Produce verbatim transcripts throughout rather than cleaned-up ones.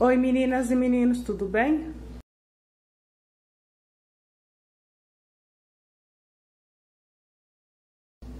Oi meninas e meninos, tudo bem?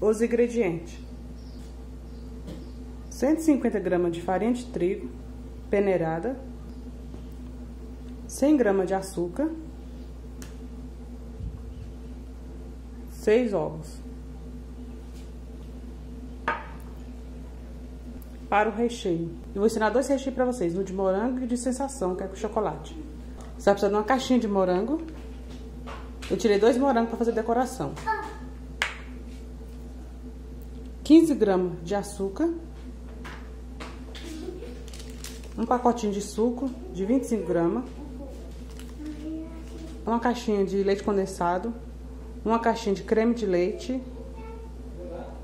Os ingredientes: cento e cinquenta gramas de farinha de trigo peneirada, cem gramas de açúcar, seis ovos. Para o recheio, eu vou ensinar dois recheios para vocês, um de morango e de sensação, que é com chocolate. Você vai precisar de uma caixinha de morango. Eu tirei dois morangos para fazer decoração. quinze gramas de açúcar, um pacotinho de suco de vinte e cinco gramas, uma caixinha de leite condensado, uma caixinha de creme de leite.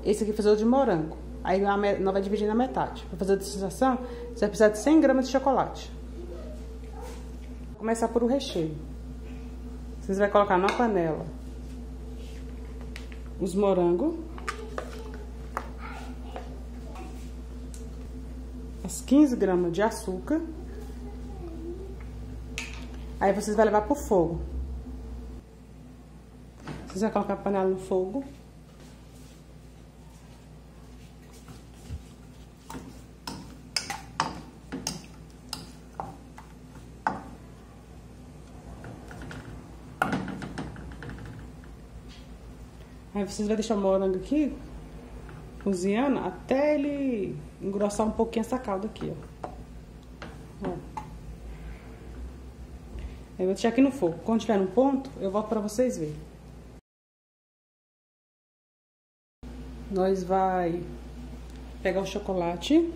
Esse aqui fez de morango. Aí nós vai dividir na metade. Para fazer a degustação, você vai precisar de cem gramas de chocolate. Vou começar por o recheio. Vocês vão colocar na panela os morangos, as quinze gramas de açúcar. Aí vocês vão levar pro fogo. Vocês vão colocar a panela no fogo. Aí vocês vão deixar o morango aqui cozinhando até ele engrossar um pouquinho essa calda aqui, ó. ó. Eu vou deixar aqui no fogo. Quando tiver no ponto, eu volto para vocês verem. Nós vai pegar o chocolate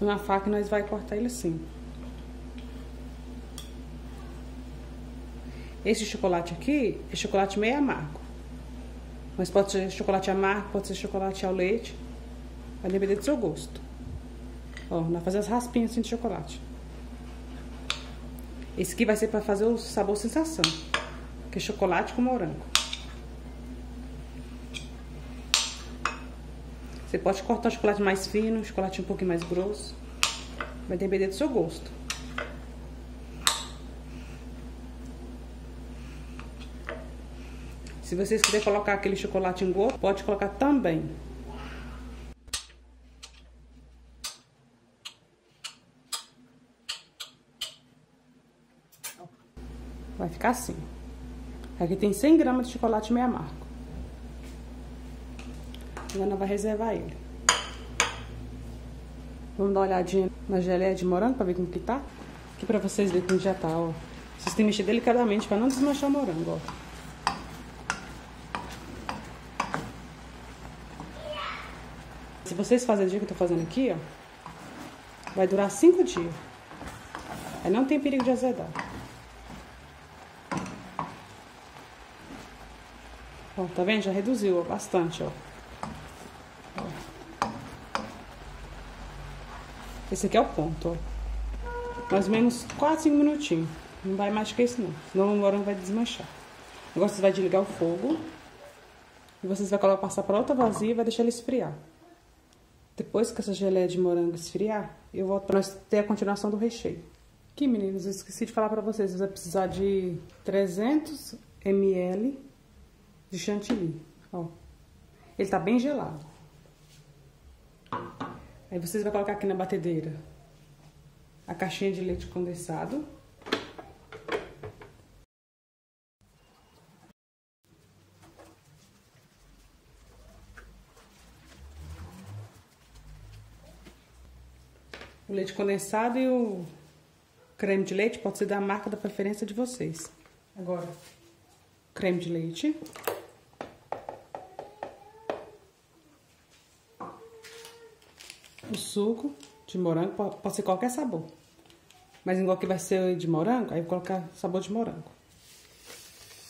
na faca e nós vai cortar ele assim. Esse chocolate aqui é chocolate meio amargo, mas pode ser chocolate amargo, pode ser chocolate ao leite, vai depender do seu gosto. Ó, nós fazer as raspinhas assim de chocolate. Esse aqui vai ser para fazer o sabor sensação, que é chocolate com morango. Você pode cortar o chocolate mais fino, o chocolate um pouquinho mais grosso, vai depender do seu gosto. Se vocês quiserem colocar aquele chocolate em gosto, pode colocar também. Vai ficar assim. Aqui tem cem gramas de chocolate meio amargo. Agora nós vamos reservar ele. Vamos dar uma olhadinha na geleia de morango para ver como que tá. Aqui para vocês verem como já tá, ó. Vocês têm que mexer delicadamente para não desmanchar o morango, ó. Se vocês fazem o dia que eu tô fazendo aqui, ó, vai durar cinco dias. Aí não tem perigo de azedar. Ó, tá vendo? Já reduziu, ó, bastante, ó. Esse aqui é o ponto, ó. Mais ou menos quatro, cinco minutinhos. Não vai mais que isso, não. Senão o morango vai desmanchar. Agora vocês vão desligar o fogo. E vocês vão colocar, passar pra outra vasilha e vai deixar ele esfriar. Depois que essa geleia de morango esfriar, eu volto para nós ter a continuação do recheio. Aqui, meninos, eu esqueci de falar para vocês. Vocês vão precisar de trezentos mililitros de chantilly. Ó, ele tá bem gelado. Aí vocês vão colocar aqui na batedeira a caixinha de leite condensado. O leite condensado e o creme de leite pode ser da marca da preferência de vocês. Agora, creme de leite. O suco de morango, pode ser qualquer sabor. Mas igual que vai ser de morango, aí eu vou colocar sabor de morango.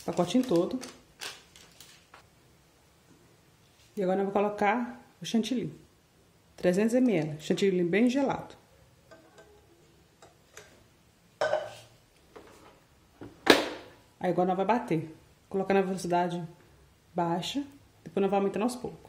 Pacotinho todo. E agora eu vou colocar o chantilly. trezentos mililitros, chantilly bem gelado. Aí agora nós vai bater. Colocar na velocidade baixa. Depois nós vamos aumentando aos poucos.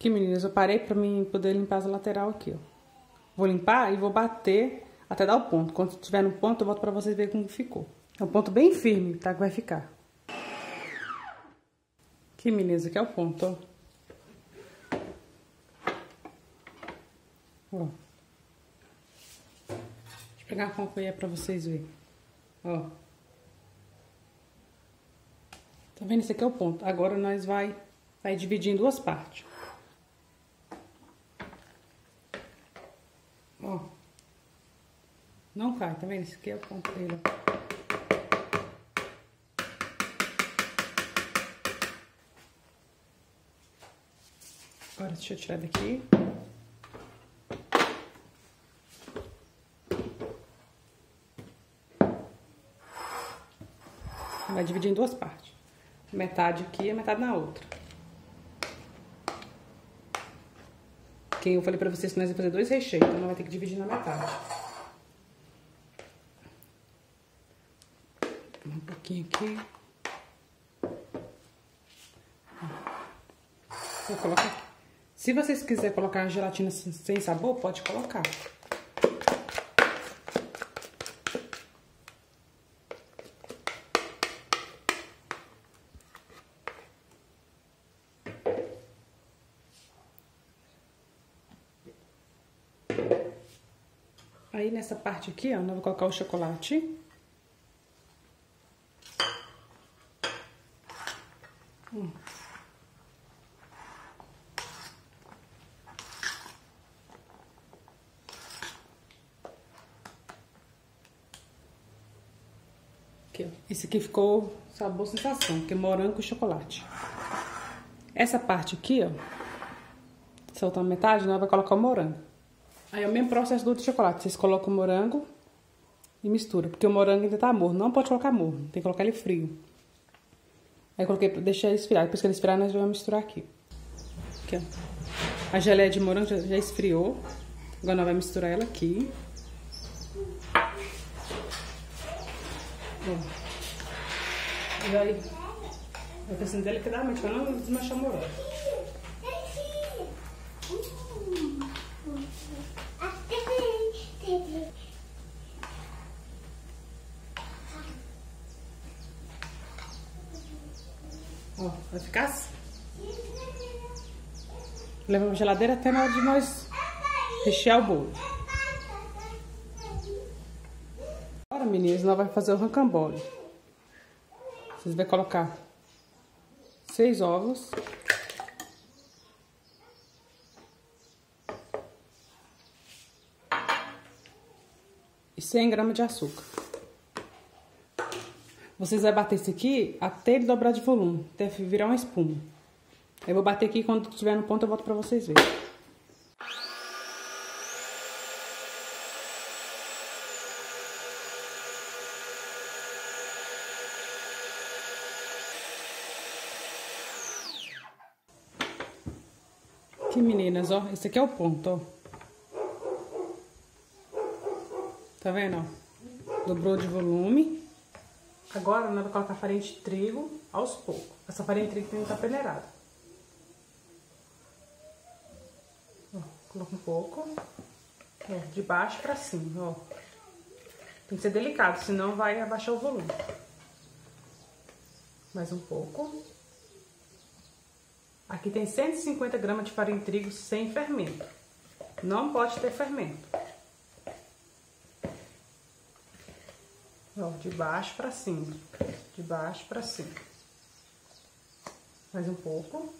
Aqui, meninas, eu parei pra mim poder limpar as lateral aqui, ó. Vou limpar e vou bater até dar o ponto. Quando tiver no ponto, eu volto pra vocês verem como ficou. É um ponto bem firme, tá? Que vai ficar. Aqui, meninas, aqui é o ponto, ó. Ó. Deixa eu pegar uma companhia pra vocês verem. Ó. Tá vendo? Esse aqui é o ponto. Agora nós vai, vai dividir em duas partes. Ó. Não cai, tá vendo? Esse aqui é o ponto dele. Agora deixa eu tirar daqui. Vai dividir em duas partes. Metade aqui e metade na outra. Que eu falei pra vocês que nós vamos fazer dois recheios, então nós vamos ter que dividir na metade. Um pouquinho aqui. Vou colocar aqui. Se vocês quiserem colocar gelatina sem sabor, pode colocar. Aí nessa parte aqui, ó, nós vamos colocar o chocolate. Hum. Aqui, ó. Esse aqui ficou sabor sensação, que é morango e chocolate. Essa parte aqui, ó, soltar metade, nós vamos colocar o morango. Aí é o mesmo processo do outro chocolate. Vocês colocam o morango e mistura. Porque o morango ainda tá morno. Não pode colocar morno. Tem que colocar ele frio. Aí eu coloquei pra deixar ele esfriar. Depois que ele esfriar, nós vamos misturar aqui. Aqui, ó. A geleia de morango já, já esfriou. Agora nós vamos misturar ela aqui. Ó. E aí... Eu tô assim delicadamente pra não desmanchar o morango. Ó, vai ficar assim. Leva na geladeira até na hora de nós rechear o bolo. Agora, meninas, nós vamos fazer o rocambole. Vocês vão colocar seis ovos. E cem gramas de açúcar. Vocês vão bater isso aqui até ele dobrar de volume, até virar uma espuma. Eu vou bater aqui, quando estiver no ponto eu volto pra vocês verem. Aqui, meninas, ó, esse aqui é o ponto, ó. Tá vendo, ó? Dobrou de volume. Agora nós vamos colocar a farinha de trigo aos poucos. Essa farinha de trigo tem que estar peneirada. Ó, coloca um pouco. Ó, de baixo pra cima, ó. Tem que ser delicado, senão vai abaixar o volume. Mais um pouco. Aqui tem cento e cinquenta gramas de farinha de trigo sem fermento. Não pode ter fermento. Ó, de baixo pra cima, de baixo pra cima. Mais um pouco.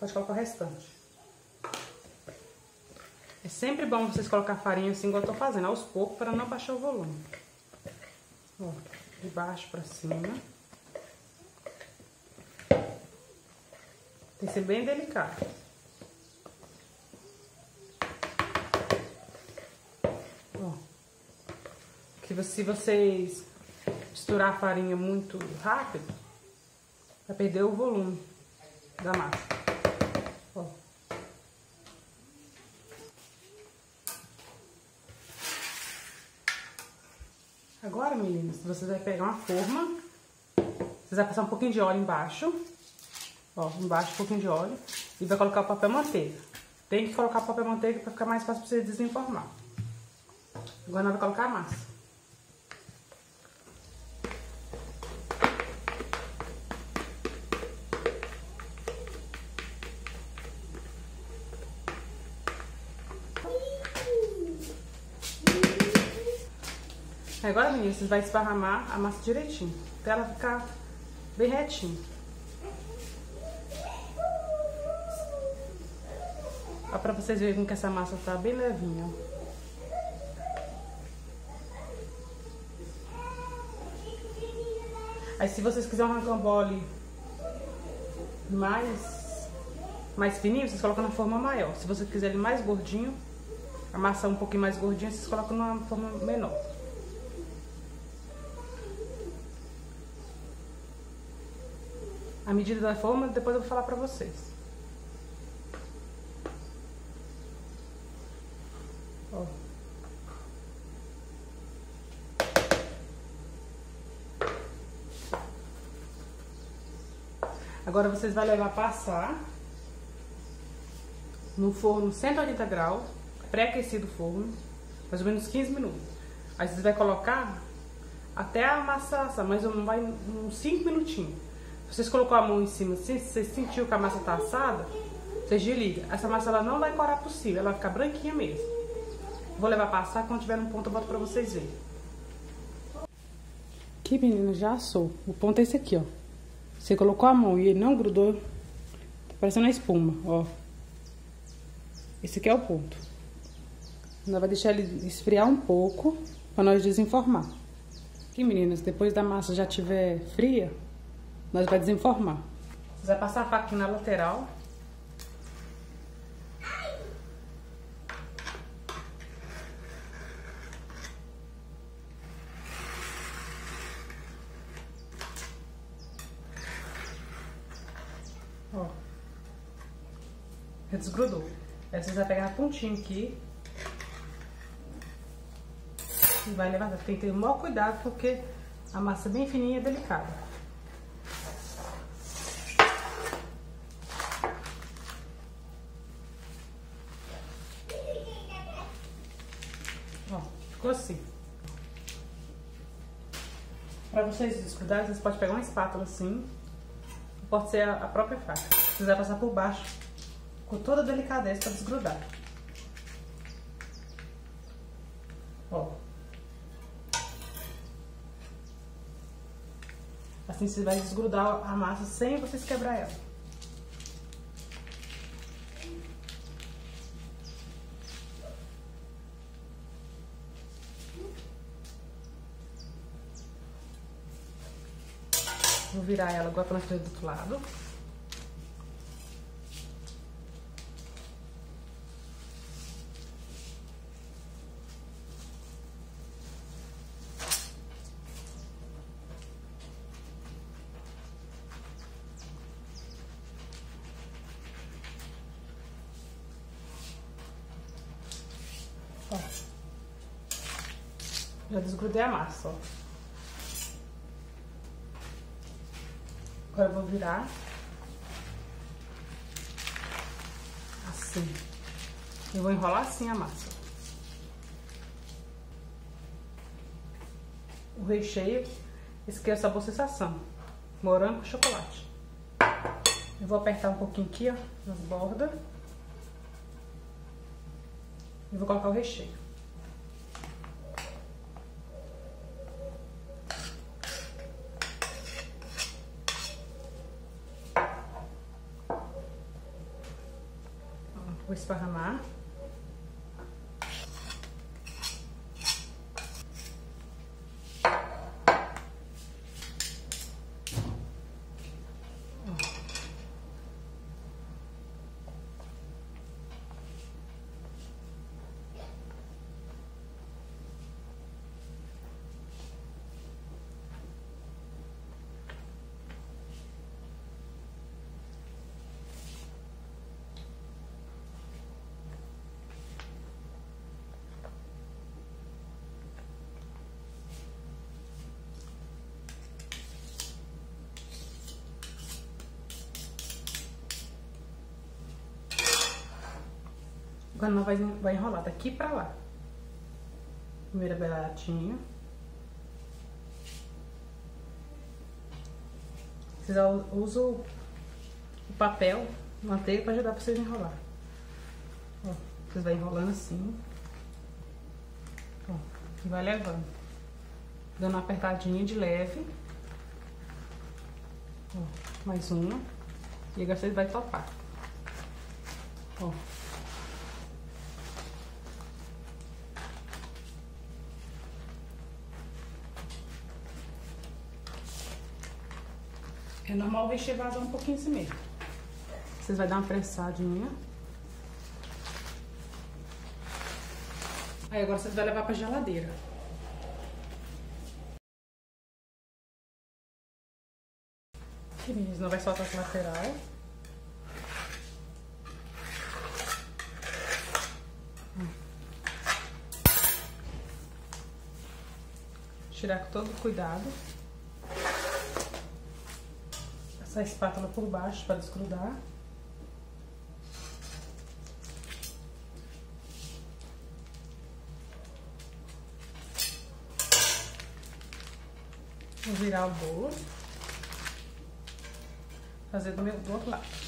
Pode colocar o restante. É sempre bom vocês colocar farinha assim, igual eu tô fazendo, aos poucos, para não baixar o volume. Ó. De baixo pra cima. Tem que ser bem delicado. Ó. Que se vocês misturar a farinha muito rápido, vai perder o volume da massa. Ó. Agora, meninas, você vai pegar uma forma, você vai passar um pouquinho de óleo embaixo, ó, embaixo um pouquinho de óleo, e vai colocar o papel manteiga. Tem que colocar o papel manteiga para ficar mais fácil para você desenformar. Agora nós vamos colocar a massa. Agora, meninas, vocês vão esparramar a massa direitinho, até ela ficar bem retinha. Ó, pra vocês verem que essa massa tá bem levinha. Aí, se vocês quiserem um rocambole mais, mais fininho, vocês colocam na forma maior. Se você quiser ele mais gordinho, a massa um pouquinho mais gordinha, vocês colocam numa forma menor. A medida da forma, depois eu vou falar pra vocês. Ó. Agora vocês vão levar a passar no forno cento e oitenta graus, pré-aquecido o forno, mais ou menos quinze minutos. Aí vocês vão colocar até a massa assar, mas vai uns cinco minutinhos. Vocês colocou a mão em cima assim, se você sentiu que a massa tá assada, vocês desligam. Essa massa ela não vai corar por cima, ela vai ficar branquinha mesmo. Vou levar pra assar, quando tiver no ponto eu boto pra vocês verem. Aqui, menina, já assou. O ponto é esse aqui, ó. Você colocou a mão e ele não grudou, tá parecendo a espuma, ó. Esse aqui é o ponto. Nós vamos deixar ele esfriar um pouco, pra nós desenformar. Aqui, meninas, depois da massa já tiver fria, nós vai desenformar. Você vai passar a faca aqui na lateral. Ó. Já desgrudou. Aí você vai pegar a pontinha aqui. E vai levantar. Tem que ter o maior cuidado porque a massa é bem fininha e delicada. Ó, ficou assim. Pra vocês desgrudarem, vocês podem pegar uma espátula assim. Pode ser a própria faca. Vocês vão passar por baixo com toda a delicadeza pra desgrudar. Ó. Assim vocês vão desgrudar a massa sem vocês quebrar ela. Vou virar ela agora para nós fazer do outro lado. Ó. Já desgrudei a massa, ó. Agora eu vou virar assim. Eu vou enrolar assim a massa. O recheio, esse aqui é o sabor sensação. Morango com chocolate. Eu vou apertar um pouquinho aqui, ó, nas bordas. E vou colocar o recheio. Vou esparramar. Agora nós vai enrolar daqui pra lá. Primeira beiradinha. Vocês usam o papel, manteiga, pra ajudar pra vocês enrolar. Ó, vocês vão enrolando assim. Ó, e vai levando. Dando uma apertadinha de leve. Ó, mais uma. E agora vocês vão topar. Ó. É normal vestir vazar um pouquinho assim mesmo. Vocês vão dar uma pressadinha. Aí agora vocês vão levar pra geladeira. Aqui, meninas, não vai soltar essa lateral. Tirar com todo cuidado. Essa espátula por baixo para desgrudar. Vou virar o bolo. Fazer do meu do outro lado.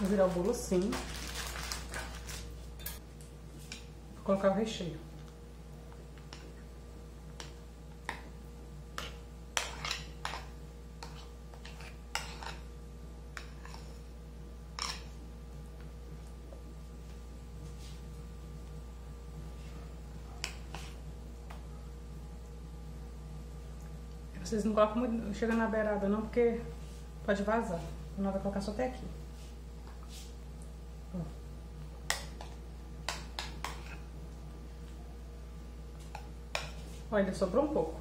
Vou virar o bolo assim. Vou colocar o recheio. Vocês não colocam muito, chega na beirada não, porque pode vazar. Não vai colocar só até aqui. Olha, sobrou um pouco.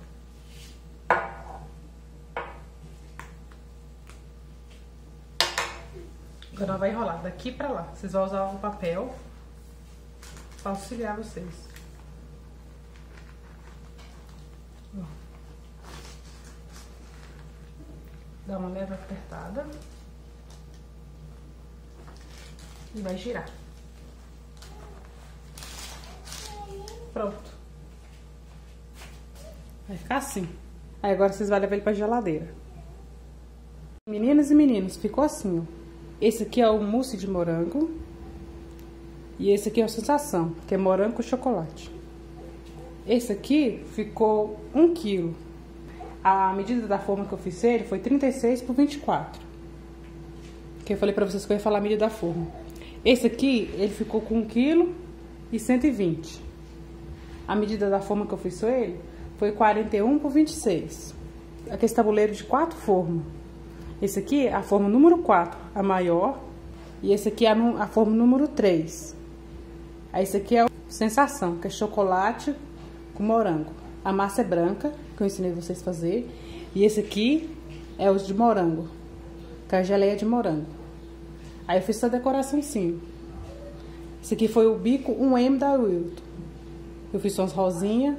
Agora ela vai enrolar daqui pra lá. Vocês vão usar o papel pra auxiliar vocês. Ó. Dá uma leve apertada. E vai girar. Pronto. Vai ficar assim. Aí agora vocês vão levar ele pra geladeira. Meninas e meninos, ficou assim, ó. Esse aqui é o mousse de morango. E esse aqui é o sensação, que é morango com chocolate. Esse aqui ficou um quilo. A medida da forma que eu fiz ele foi trinta e seis por vinte e quatro. Que eu falei pra vocês que eu ia falar a medida da forma. Esse aqui, ele ficou com um quilo e cento e vinte. A medida da forma que eu fiz ele... foi quarenta e um por vinte e seis. Aqui esse tabuleiro de quatro formas. Esse aqui é a forma número quatro, a maior. E esse aqui é a, a forma número três. Aí esse aqui é o sensação, que é chocolate com morango. A massa é branca, que eu ensinei vocês a fazer. E esse aqui é os de morango, que é a geleia de morango. Aí eu fiz essa decoração sim. Esse aqui foi o bico um M da Wilton. Eu fiz umas rosinhas.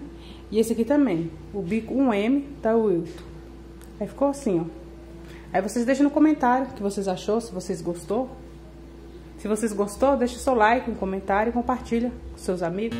E esse aqui também, o bico um M da Wilton. Aí ficou assim, ó. Aí vocês deixam no comentário o que vocês achou, se vocês gostou. Se vocês gostou, deixa o seu like, um comentário e compartilha com seus amigos.